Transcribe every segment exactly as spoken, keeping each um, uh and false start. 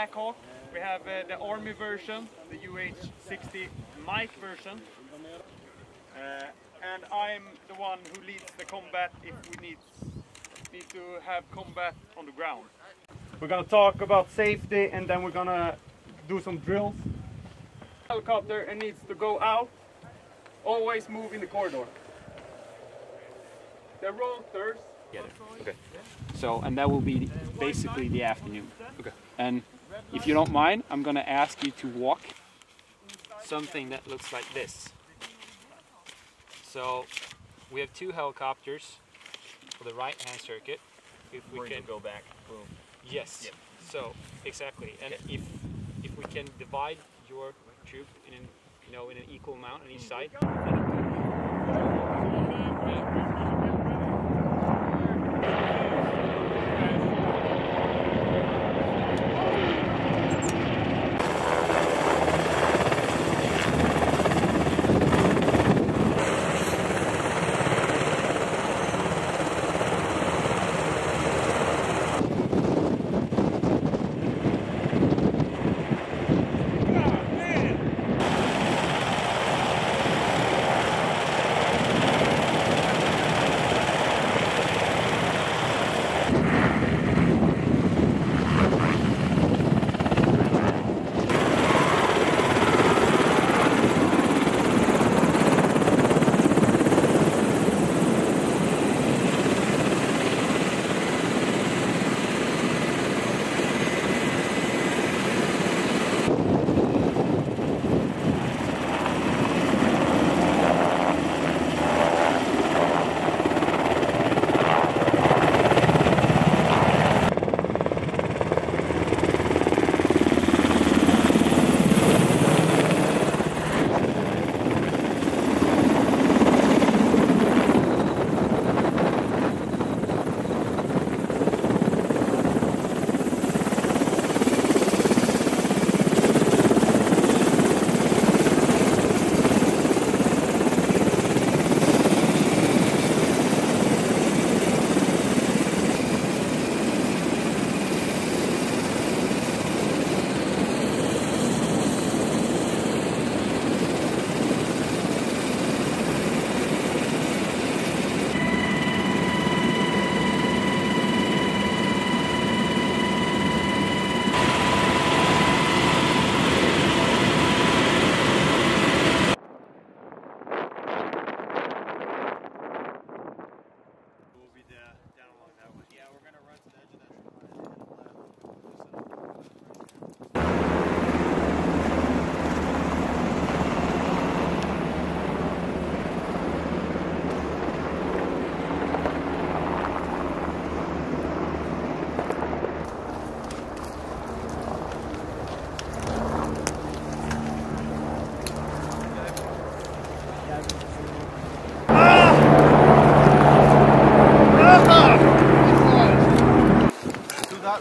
Black Hawk. We have uh, the Army version, the U H sixty Mike version. Uh, and I'm the one who leads the combat if we need, need to have combat on the ground. We're going to talk about safety, and then we're going to do some drills. Helicopter and needs to go out, always move in the corridor. The rotors. Get it. Okay. So, and that will be basically the afternoon. Okay. And if you don't mind, I'm going to ask you to walk something that looks like this. So we have two helicopters for the right-hand circuit. If we can go back, boom. Yes. Yep. So exactly. And okay. if if we can divide your troop in an, you know in an equal amount on each side.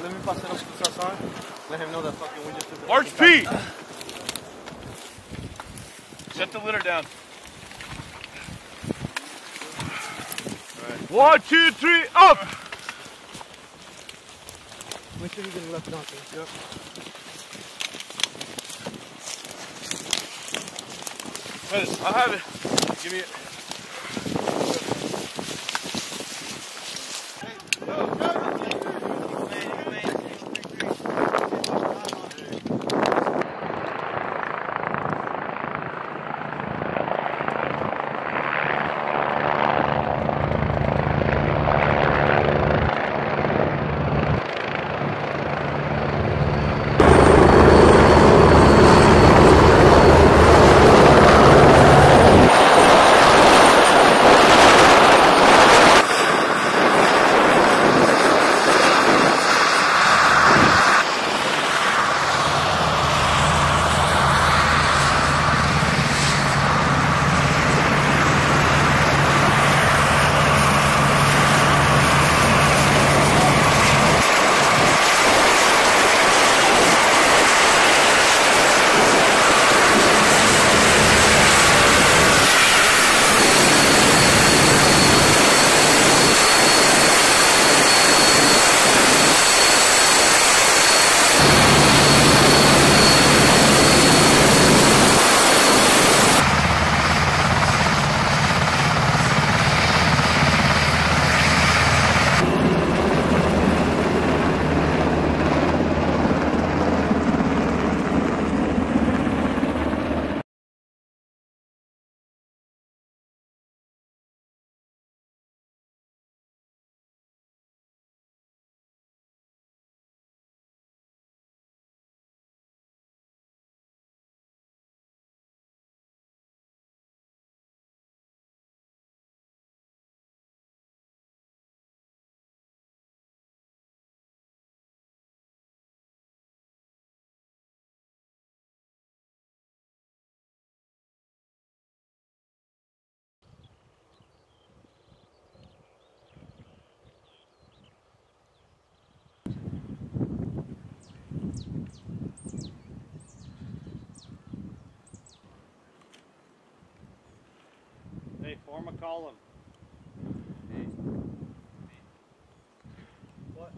Let me pass it up to Sasan. Let him know that fucking we just did the March P! Set the litter down. Right. One, two, three, up! Make sure you get left nothing. Yep. I have it. Give me it. Form a column. What?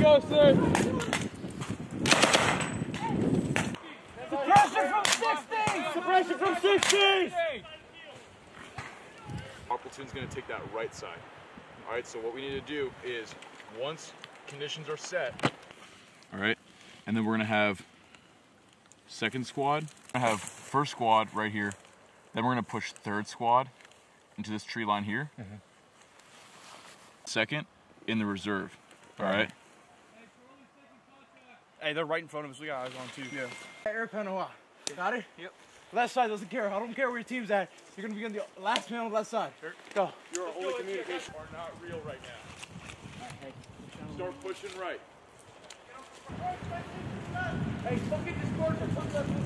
Go, sir. Suppression from sixty! Suppression from sixty! Albertson's going to take that right side. All right, so what we need to do is, once conditions are set, all right, and then we're going to have second squad. We're going to have first squad right here. Then we're going to push third squad into this tree line here. Mm-hmm. Second in the reserve, all right? Hey, they're right in front of us. We got eyes on too. Yeah. Air Panawa. Got it? Yep. Left side doesn't care. I don't care where your team's at. You're gonna be on the last man on the left side. Sure. Go. Your only communication are not real right now. Hey, start pushing right. Hey, fucking discord.